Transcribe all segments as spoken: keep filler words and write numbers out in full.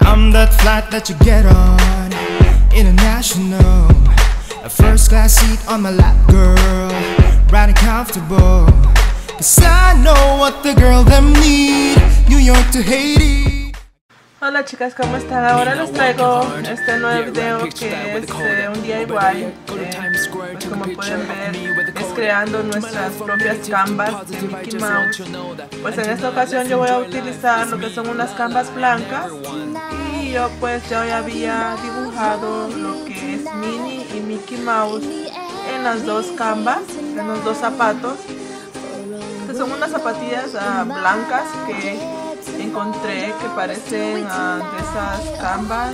I'm that flight that you get on, international, a first class seat on my lap, girl, riding comfortable, cause I know what the girl them need, New York to Haiti. Hola chicas, ¿cómo están? Ahora les traigo este nuevo video que es eh, un D I Y, eh, pues como pueden ver es creando nuestras propias canvas de Mickey Mouse. Pues en esta ocasión yo voy a utilizar lo que son unas canvas blancas y yo pues ya había dibujado lo que es Minnie y Mickey Mouse en las dos canvas, en los dos zapatos, que son unas zapatillas uh, blancas que encontré que parecen uh, de esas canvas.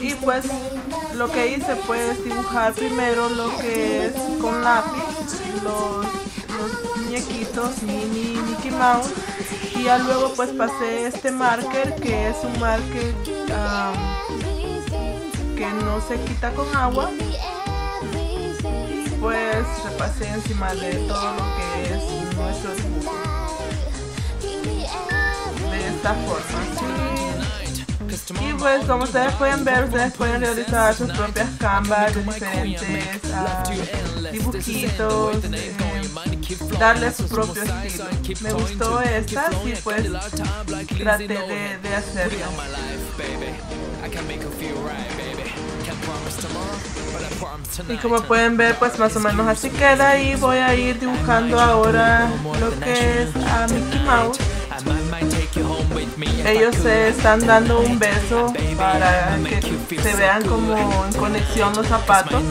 Y pues lo que hice pues dibujar primero lo que es con lápiz los, los muñequitos Minnie, Mickey Mouse, y ya luego pues pasé este marker que es un marker um, que no se quita con agua, y pues repasé encima de todo lo que es nuestro dibujo de esta forma. Y pues como ustedes pueden ver, ustedes pueden realizar sus propias canvas de diferentes uh, dibujitos, eh, darle su propio estilo. Me gustó esta y pues traté de, de hacerla. Y como pueden ver pues más o menos así queda, y voy a ir dibujando ahora lo que es a Mickey Mouse. Ellos se están dando un beso para que se vean como en conexión los zapatos.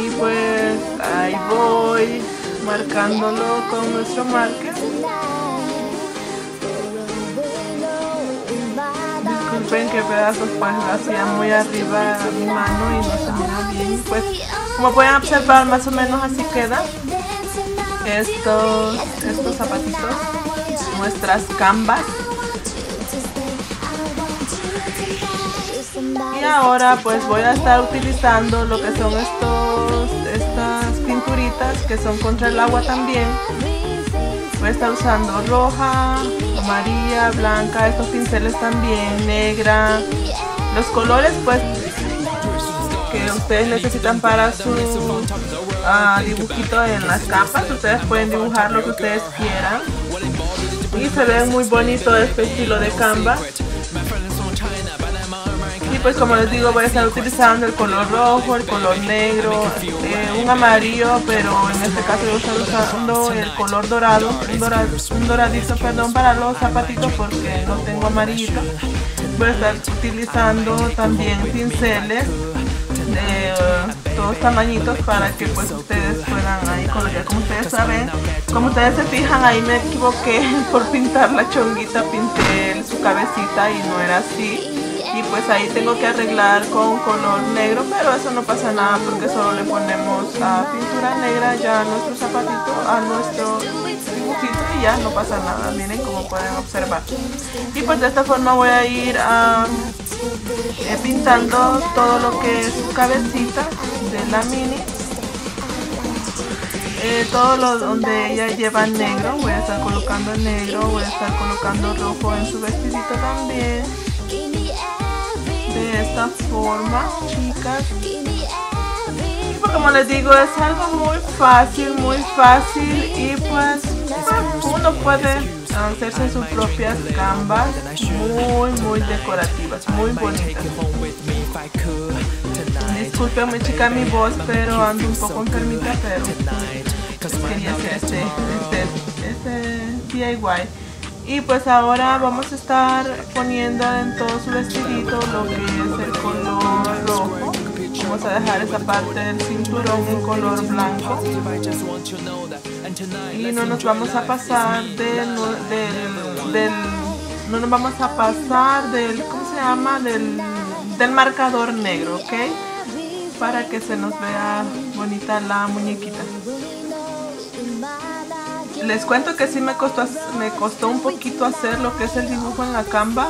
Y pues ahí voy marcándolo con nuestro marker. Disculpen que pedazos pues hacían muy arriba a mi mano y no se mira bien. Pues como pueden observar más o menos así queda. Estos, estos zapatitos, nuestras canvas. Y ahora pues voy a estar utilizando lo que son estos, estas pinturitas que son contra el agua también. Voy a estar usando roja, amarilla, blanca, estos pinceles también, negra. Los colores pues que ustedes necesitan para su uh, dibujito en las capas, ustedes pueden dibujar lo que ustedes quieran y se ve muy bonito este estilo de canvas. Y pues como les digo voy a estar utilizando el color rojo, el color negro, eh, un amarillo, pero en este caso voy a estar usando el color dorado, un, dora, un doradito perdón para los zapatitos porque no tengo amarillito. Voy a estar utilizando también pinceles de uh, todos tamañitos para que pues ustedes puedan ahí colorear. Como ustedes saben, como ustedes se fijan, ahí me equivoqué por pintar la chonguita, pinté su cabecita y no era así, y pues ahí tengo que arreglar con color negro, pero eso no pasa nada porque solo le ponemos uh, pintura negra ya a nuestro zapatito, a nuestro dibujito, y ya no pasa nada. Miren como pueden observar. Y pues de esta forma voy a ir a uh, pintando todo lo que es su cabecita de la Minnie, eh, todo lo donde ella lleva negro, voy a estar colocando negro, voy a estar colocando rojo en su vestidito también, de esta forma chicas. Y pues como les digo es algo muy fácil, muy fácil, y pues, pues uno puede hacerse sus propias canvas muy muy decorativas, muy bonitas. Disculpen mi chica mi voz, pero ando un poco enfermita, pero quería hacer este, este, este D I Y. Y pues ahora vamos a estar poniendo en todo su vestidito lo que es el color rojo. Vamos a dejar esa parte del cinturón en color blanco y no nos vamos a pasar del, del, del no nos vamos a pasar del ¿cómo se llama? del, del marcador negro, ¿ok? Para que se nos vea bonita la muñequita. Les cuento que sí me costó me costó un poquito hacer lo que es el dibujo en la canva.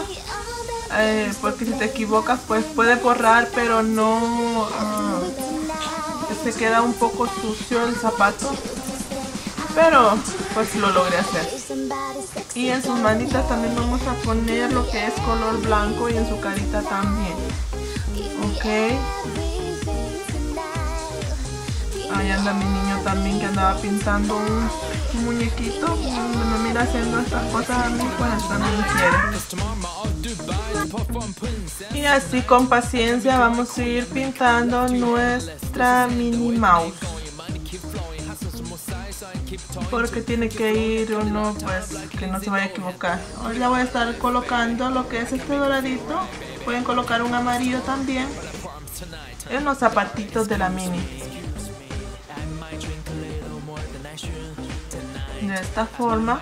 Eh, porque si te equivocas pues puede borrar, pero no uh, se queda un poco sucio el zapato, pero pues lo logré hacer. Y en sus manitas también vamos a poner lo que es color blanco y en su carita también. Ok. Ahí anda mi niño también, que andaba pintando un muñequito. Me mira haciendo estas cosas a mí, pues también quiere. Y así con paciencia vamos a ir pintando nuestra Minnie Mouse, porque tiene que ir uno pues que no se vaya a equivocar. Hoy ya voy a estar colocando lo que es este doradito. Pueden colocar un amarillo también en los zapatitos de la Minnie. De esta forma.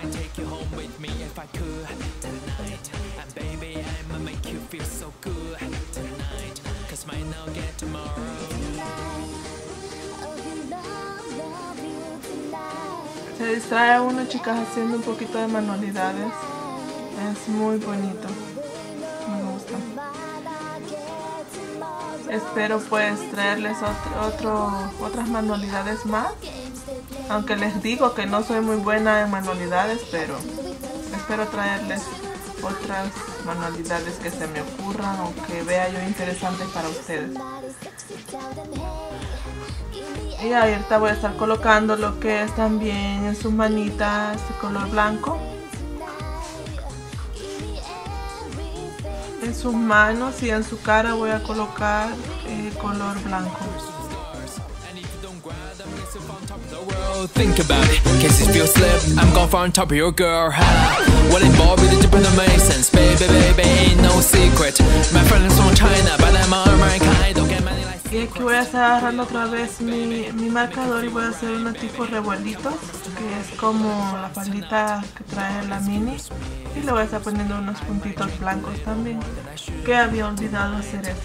Se distrae uno, chicas, haciendo un poquito de manualidades. Es muy bonito. Me gusta. Espero pues traerles otro, otro, otras manualidades más. Aunque les digo que no soy muy buena en manualidades, pero espero traerles otras manualidades que se me ocurran o que vea yo interesantes para ustedes. Y ahorita voy a estar colocando lo que es también en sus manitas de color blanco. En sus manos y en su cara voy a colocar eh, color blanco. Think about it, cases feel slip. I'm gone far on top of your girl. What involved with the different amazings? Baby, baby, ain't no secret. My friend is from China, but I'm American. Don't get money like. Y aquí voy a estar agarrando otra vez mi, mi marcador y voy a hacer unos tipos revuelitos, que es como la faldita que trae la Minnie. Y le voy a estar poniendo unos puntitos blancos también, que había olvidado hacer eso.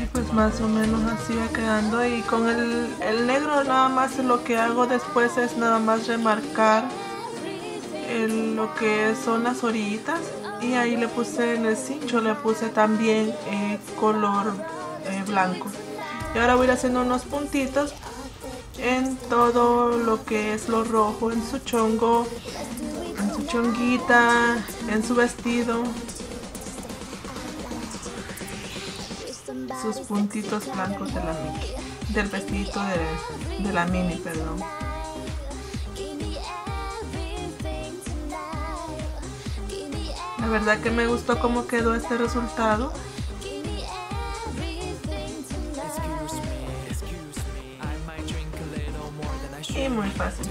Y pues más o menos así va quedando, y con el, el negro nada más lo que hago después es nada más remarcar el, lo que son las orillitas, y ahí le puse en el cincho, le puse también eh, color eh, blanco. Y ahora voy a ir haciendo unos puntitos en todo lo que es lo rojo, en su chongo, en su chonguita, en su vestido. Sus puntitos blancos de la Mickey, del vestidito de, de la Minnie, perdón. La verdad que me gustó cómo quedó este resultado. Y muy fácil.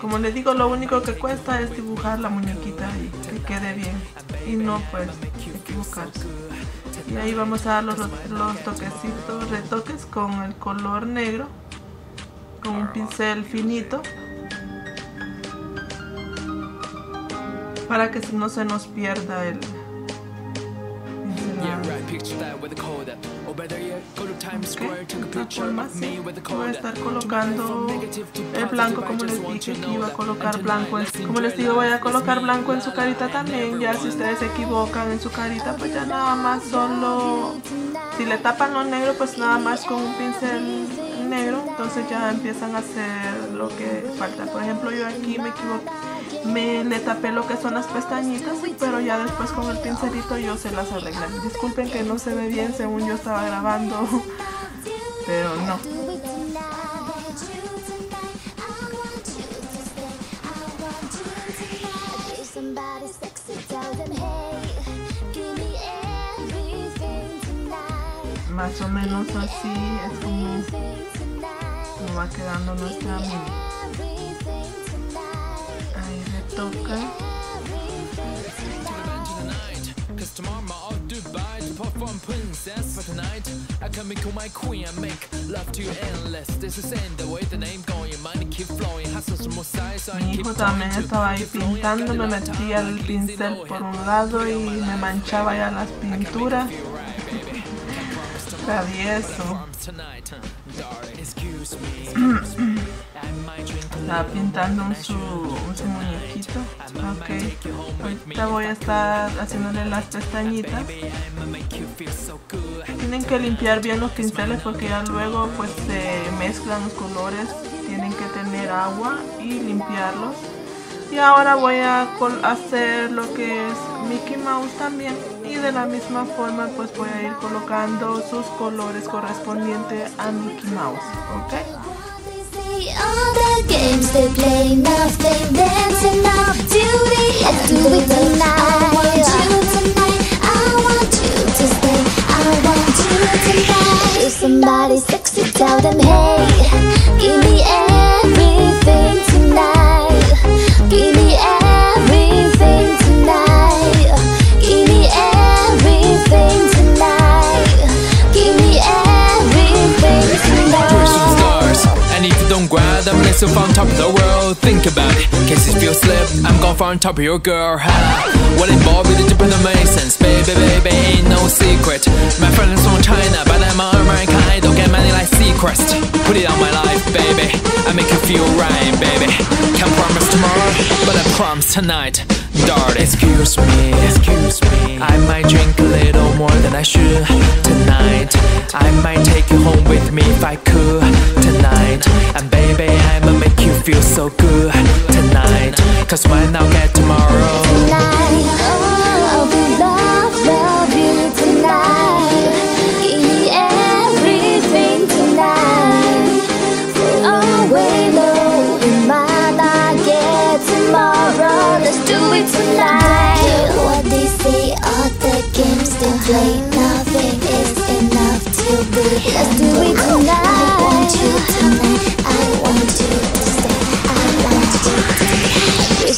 Como les digo, lo único que cuesta es dibujar la muñequita y que quede bien. Y no pues equivocarse. Y ahí vamos a dar los, los toquecitos, retoques con el color negro, con un pincel finito, para que no se nos pierda el pincelado. Okay, voy a estar colocando el blanco, como les dije que iba a colocar blanco en, como les digo, voy a colocar blanco en su carita también. Ya si ustedes se equivocan en su carita, pues ya nada más solo si le tapan lo negro, pues nada más con un pincel negro, entonces ya empiezan a hacer lo que falta. Por ejemplo, yo aquí me equivoqué, me le tapé lo que son las pestañitas, pero ya después con el pincelito yo se las arreglé. Disculpen que no se ve bien, según yo estaba grabando, pero no. Más o menos así es como nos va quedando nuestra Minnie. Ahí retoca. Mi hijo también estaba ahí pintando, me metía el pincel por un lado y me manchaba ya las pinturas. Travieso. Está pintando un su, un su muñequito. Ok, ahorita voy a estar haciéndole las pestañitas. Tienen que limpiar bien los pinceles porque ya luego pues se mezclan los colores. Tienen que tener agua y limpiarlos. Y ahora voy a hacer lo que es Mickey Mouse también. Y de la misma forma pues voy a ir colocando sus colores correspondientes a Mickey Mouse. Ok. All the games they play now, they dancing now to the end. Do it tonight. I want you tonight. I want you to stay. I want you tonight. If somebody sexy, tell them hey, give me everything tonight. Give me everything tonight. Give me everything tonight. Give me everything tonight. Push the stars, and if you don't grab them, it's so on top of the world. Think about it, case if you slip, I'm gone for on top of your girl. What involved with the different amazings? Baby, baby, ain't no secret. My friend is from China, but I'm American. I don't get money like Seacrest. Put it on my life, baby. I make you feel right, baby. Can't promise tomorrow, but I promise tonight. Darling, excuse me, excuse me. I might drink a little more than I should tonight. I might take you home with me if I could tonight. And baby, I'ma make you feel so good tonight. Cause when I'll get tomorrow tonight, I'll be love, love you tonight. Give me everything tonight. For always knowing what I get tomorrow. Let's do it tonight. Care what they say, all the games they play, nothing is enough to be. Let's do it tonight. I want you tonight.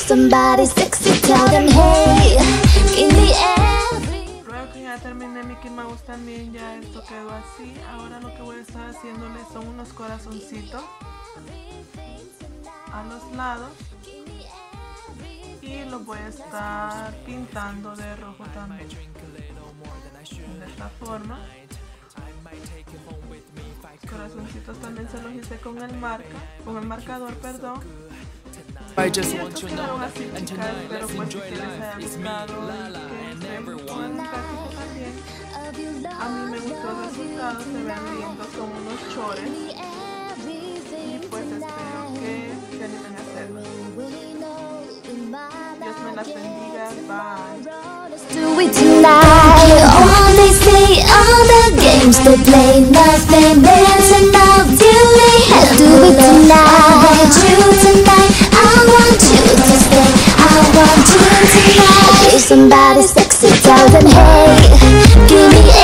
Somebody sexy, tell them, hey, give me everything. Luego que ya terminé Mickey Mouse también, ya esto quedó así. Ahora lo que voy a estar haciéndole son unos corazoncitos a los lados y los voy a estar pintando de rojo también, de esta forma. Corazoncitos también se los hice con el marca, con el marcador, perdón. I just want to know, and tonight let's enjoy life. It's me, la la, and everyone. A mí me gustó el resultado, se ven lindos, son unos chores. Y pues espero que se animen a hacerlo. Dios me las bendiga, bye. Let's do it tonight. All they say, all the games they play, nothing is enough till they have to do it tonight. Somebody sexy, tell them hey, give me